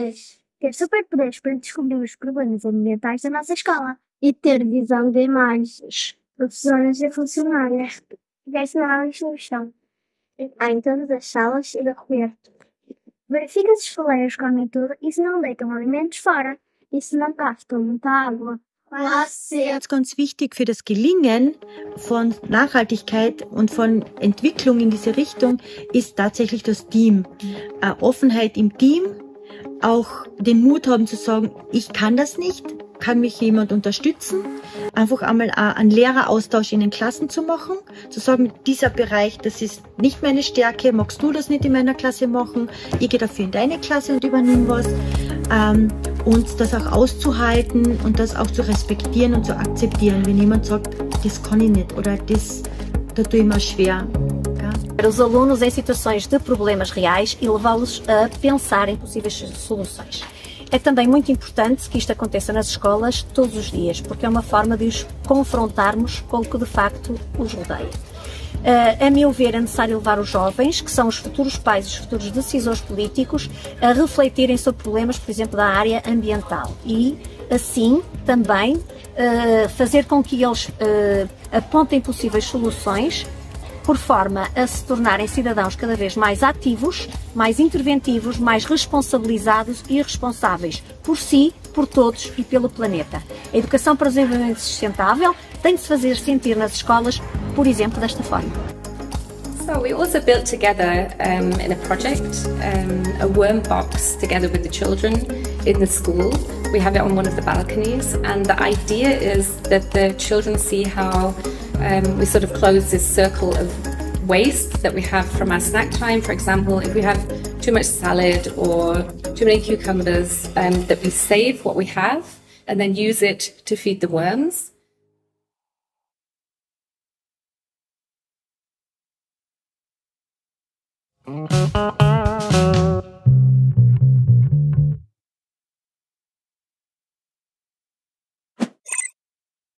Pois. Ter superpoderes para descobrir os problemas ambientais da nossa escola. E ter visão de imagens, professoras e funcionárias. Direcionadas no chão. Há em todas as salas e da coberta. Verifica se os colegas comem tudo e se não deitam alimentos fora. E se não gastam muita água. Was ist ganz wichtig für das Gelingen von Nachhaltigkeit und von Entwicklung in diese Richtung ist tatsächlich das Team. Offenheit im Team, auch den Mut haben zu sagen, ich kann das nicht, kann mich jemand unterstützen. Einfach einmal einen Lehreraustausch in den Klassen zu machen, zu sagen, dieser Bereich, das ist nicht meine Stärke, magst du das nicht in meiner Klasse machen, ich gehe dafür in deine Klasse und übernehme was. Und das auch auszuhalten und das auch zu respektieren und zu akzeptieren, wenn jemand sagt, das kann ich nicht oder das, da tue ich mir schwer. Para os alunos em situações de problemas reais e levá-los a pensar em possíveis soluções. É também muito importante que isto aconteça nas escolas todos os dias, porque é uma forma de os confrontarmos com o que de facto os rodeia. A meu ver, é necessário levar os jovens, que são os futuros pais e os futuros decisores políticos, a refletirem sobre problemas, por exemplo, da área ambiental. E, assim, também, fazer com que eles apontem possíveis soluções, por forma a se tornarem cidadãos cada vez mais ativos, mais interventivos, mais responsabilizados e responsáveis por si, por todos e pelo planeta. A educação para o desenvolvimento sustentável tem de se fazer sentir nas escolas, por exemplo, desta forma. So we also built together in a project a worm box together with the children in the school. We have it on one of the balconies, and the idea is that the children see how we sort of close this circle of waste that we have from our snack time. For example, if we have too much salad or too many cucumbers, that we save what we have and then use it to feed the worms.